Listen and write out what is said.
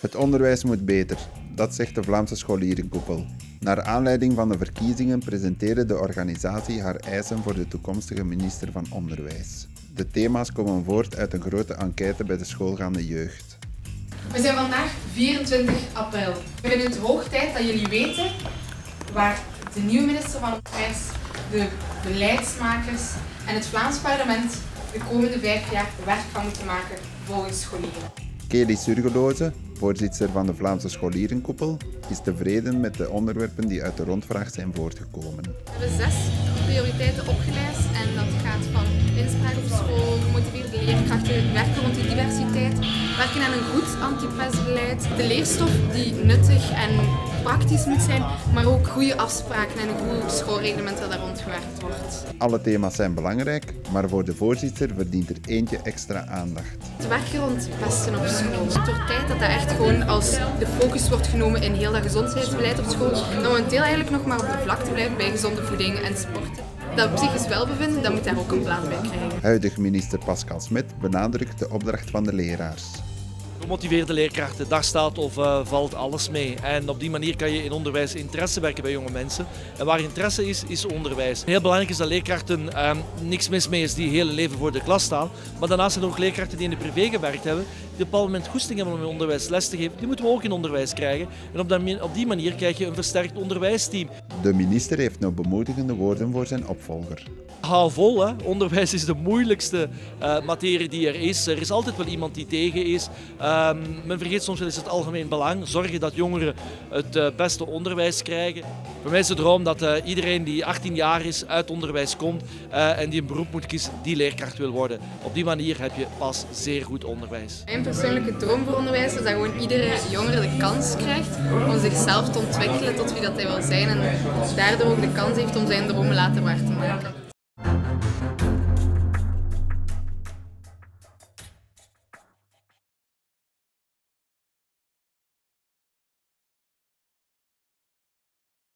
Het onderwijs moet beter, dat zegt de Vlaamse Scholierenkoepel. Naar aanleiding van de verkiezingen presenteerde de organisatie haar eisen voor de toekomstige minister van Onderwijs. De thema's komen voort uit een grote enquête bij de schoolgaande jeugd. We zijn vandaag 24 april. We vinden het hoog tijd dat jullie weten waar de nieuwe minister van Onderwijs, de beleidsmakers en het Vlaams parlement de komende 5 jaar werk van moeten maken volgens scholieren. Kaylee Surgeloose, voorzitter van de Vlaamse Scholierenkoepel, is tevreden met de onderwerpen die uit de rondvraag zijn voortgekomen. We hebben 6 prioriteiten opgelijst en dat gaat van inspraak op school, gemotiveerde leerkrachten, werken rond de diversiteit, werken aan een goed antipestbeleid, de leerstof die nuttig en praktisch moet zijn, maar ook goede afspraken en een goed schoolreglement dat daar rondgewerkt wordt. Alle thema's zijn belangrijk, maar voor de voorzitter verdient er eentje extra aandacht. Het werken rond pesten op school. Het wordt tijd dat dat echt gewoon als de focus wordt genomen in heel dat gezondheidsbeleid op school. Dan momenteel eigenlijk nog maar op de vlakte blijven bij gezonde voeding en sporten. Dat psychisch welbevinden, dat moet daar ook een plaats bij krijgen. Huidig minister Pascal Smet benadrukt de opdracht van de leraars. Gemotiveerde leerkrachten, daar staat of valt alles mee. En op die manier kan je in onderwijs interesse werken bij jonge mensen. En waar interesse is, is onderwijs. Heel belangrijk is dat leerkrachten niks mis mee is die het hele leven voor de klas staan. Maar daarnaast zijn er ook leerkrachten die in de privé gewerkt hebben, die op een bepaald moment goesting hebben om in onderwijs les te geven. Die moeten we ook in onderwijs krijgen. En op die manier krijg je een versterkt onderwijsteam. De minister heeft nog bemoedigende woorden voor zijn opvolger. Hou vol, hè. Onderwijs is de moeilijkste materie die er is. Er is altijd wel iemand die tegen is. Men vergeet soms wel eens het algemeen belang. Zorgen dat jongeren het beste onderwijs krijgen. Voor mij is de droom dat iedereen die 18 jaar is uit onderwijs komt en die een beroep moet kiezen, die leerkracht wil worden. Op die manier heb je pas zeer goed onderwijs. Mijn persoonlijke droom voor onderwijs is dat gewoon iedere jongere de kans krijgt om zichzelf te ontwikkelen tot wie dat hij wil zijn. En daardoor ook de kans heeft om zijn dromen later waar te maken.